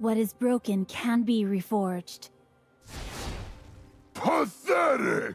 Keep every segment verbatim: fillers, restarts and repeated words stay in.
What is broken can be reforged. Pathetic!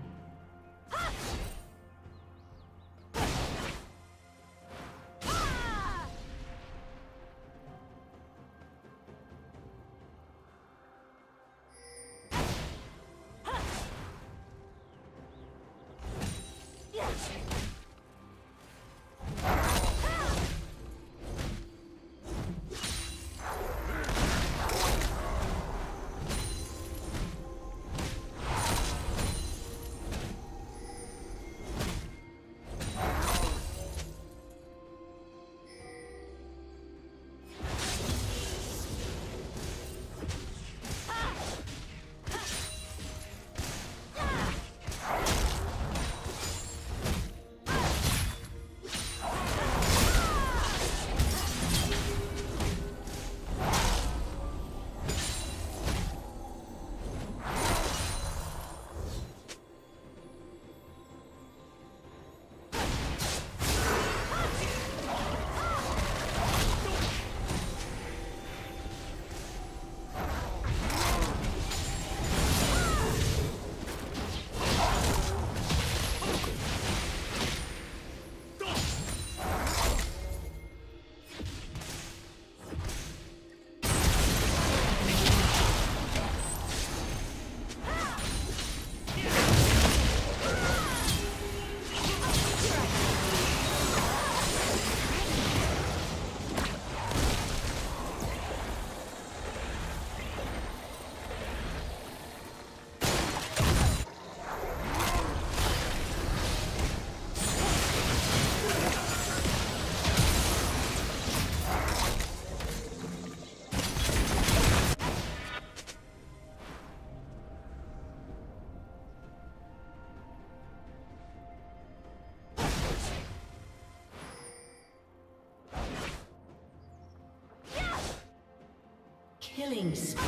Killing spree.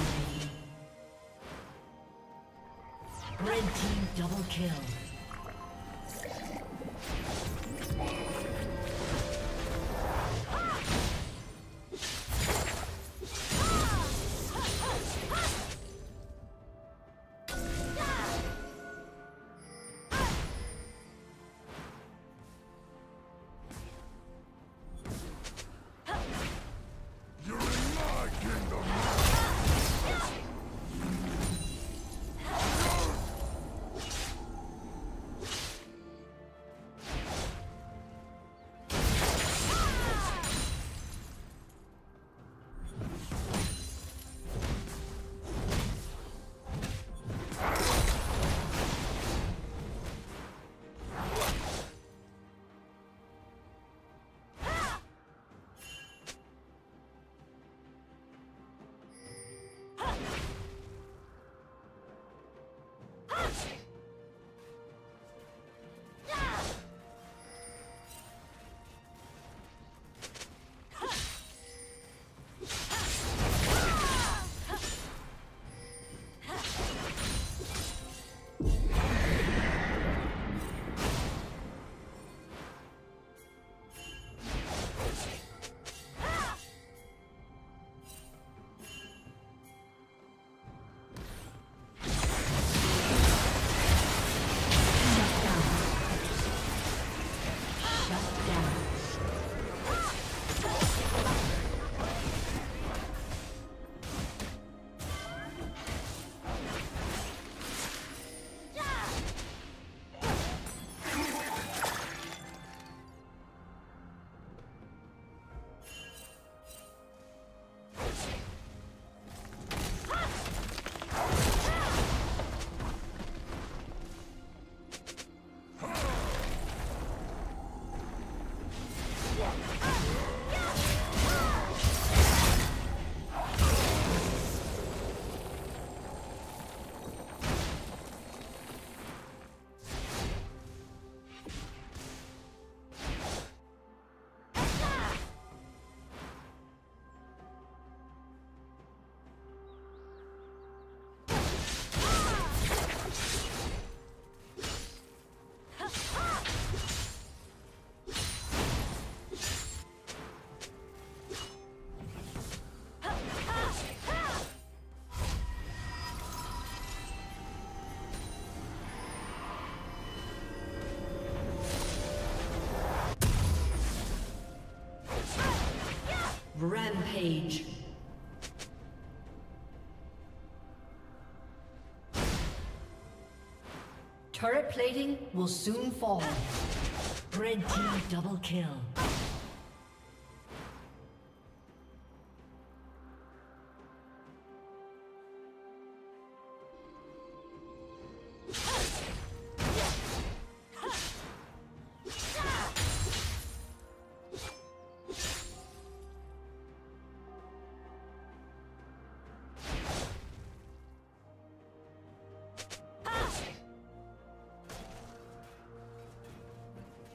Red team double kill. Rampage. Turret plating will soon fall. Red team double kill.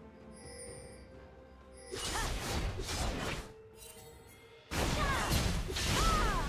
Team's turret has been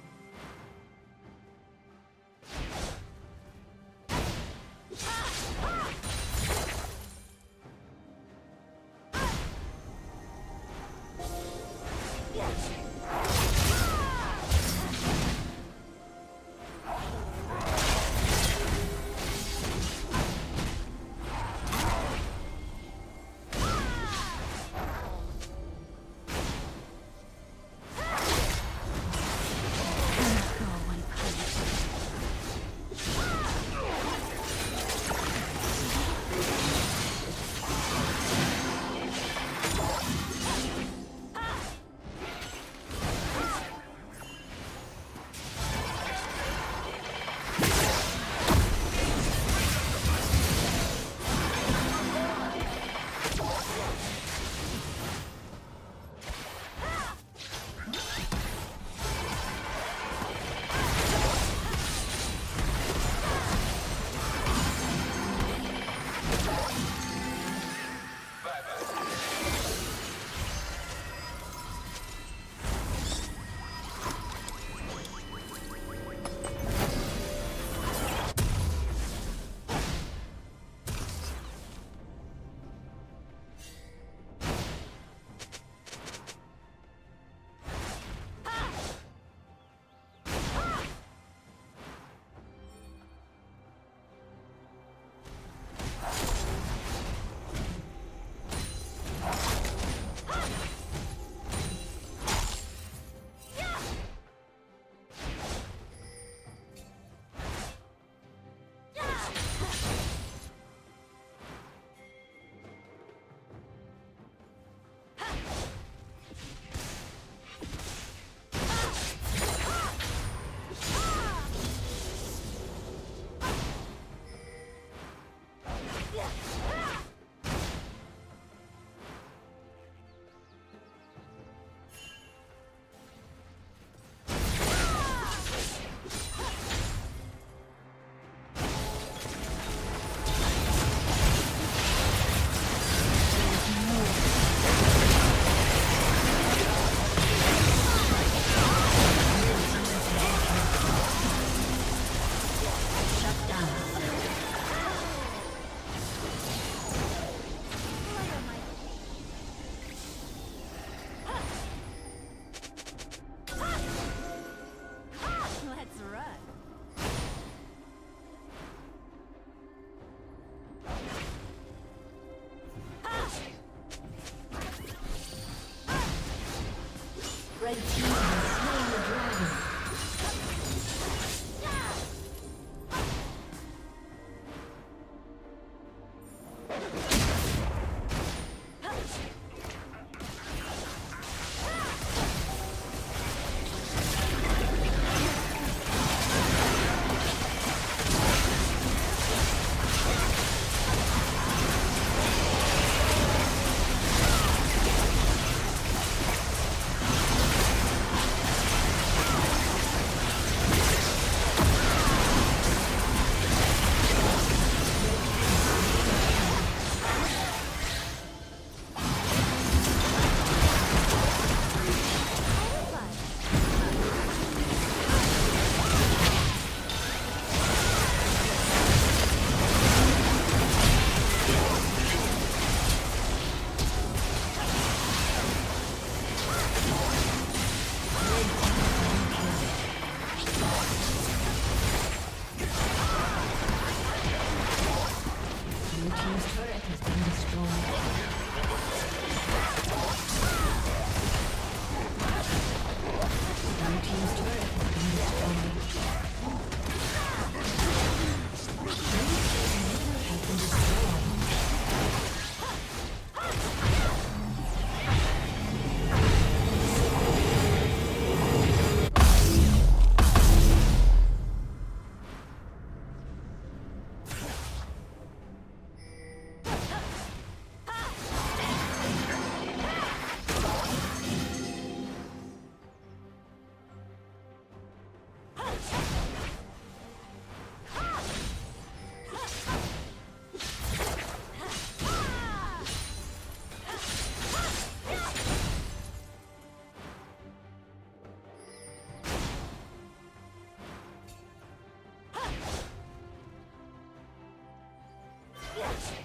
You